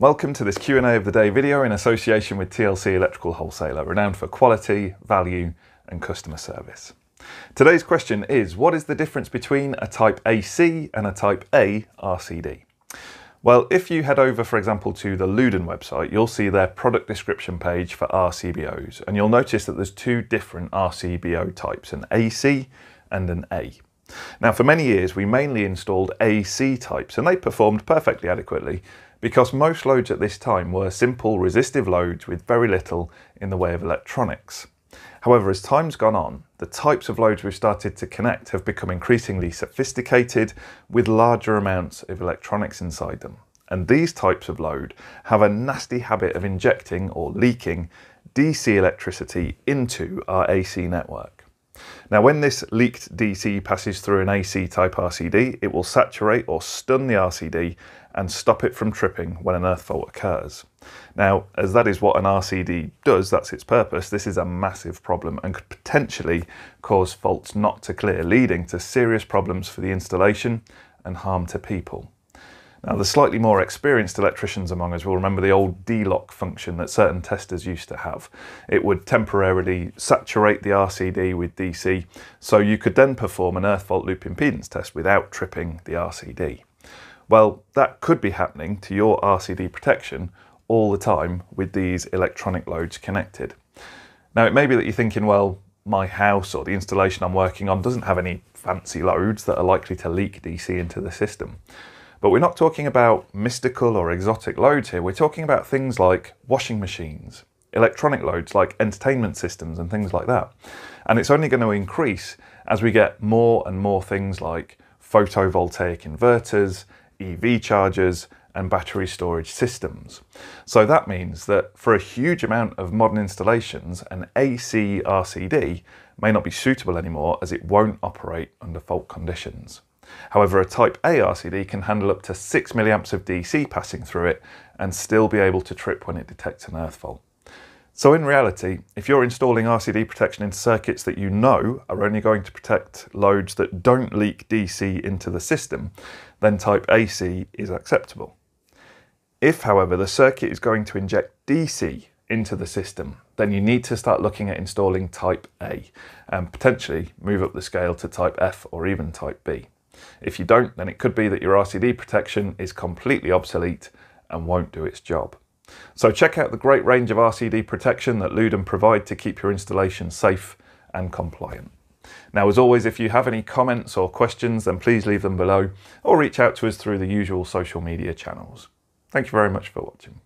Welcome to this Q&A of the Day video in association with TLC Electrical Wholesaler, renowned for quality, value and customer service. Today's question is, what is the difference between a Type AC and a Type A RCD? Well, if you head over, for example, to the Lewden website, you'll see their product description page for RCBOs, and you'll notice that there's two different RCBO types, an AC and an A. Now, for many years, we mainly installed AC types, and they performed perfectly adequately because most loads at this time were simple resistive loads with very little in the way of electronics. However, as time's gone on, the types of loads we've started to connect have become increasingly sophisticated with larger amounts of electronics inside them. And these types of load have a nasty habit of injecting or leaking DC electricity into our AC network. Now, when this leaked DC passes through an AC type RCD, it will saturate or stun the RCD and stop it from tripping when an earth fault occurs. Now, as that is what an RCD does, that's its purpose, this is a massive problem and could potentially cause faults not to clear, leading to serious problems for the installation and harm to people. Now, the slightly more experienced electricians among us will remember the old dlock function that certain testers used to have. It would temporarily saturate the RCD with DC, so you could then perform an earth fault loop impedance test without tripping the RCD. Well, that could be happening to your RCD protection all the time with these electronic loads connected. Now, it may be that you're thinking, well, my house or the installation I'm working on doesn't have any fancy loads that are likely to leak DC into the system. But we're not talking about mystical or exotic loads here. We're talking about things like washing machines, electronic loads like entertainment systems and things like that. And it's only going to increase as we get more and more things like photovoltaic inverters, EV chargers, and battery storage systems. So that means that for a huge amount of modern installations, an AC RCD may not be suitable anymore as it won't operate under fault conditions. However, a Type A RCD can handle up to 6 milliamps of DC passing through it and still be able to trip when it detects an earth fault. So in reality, if you're installing RCD protection in circuits that you know are only going to protect loads that don't leak DC into the system, then Type AC is acceptable. If, however, the circuit is going to inject DC into the system, then you need to start looking at installing Type A and potentially move up the scale to Type F or even Type B. If you don't, then it could be that your RCD protection is completely obsolete and won't do its job. So check out the great range of RCD protection that Lewden provide to keep your installation safe and compliant. Now, as always, if you have any comments or questions, then please leave them below or reach out to us through the usual social media channels. Thank you very much for watching.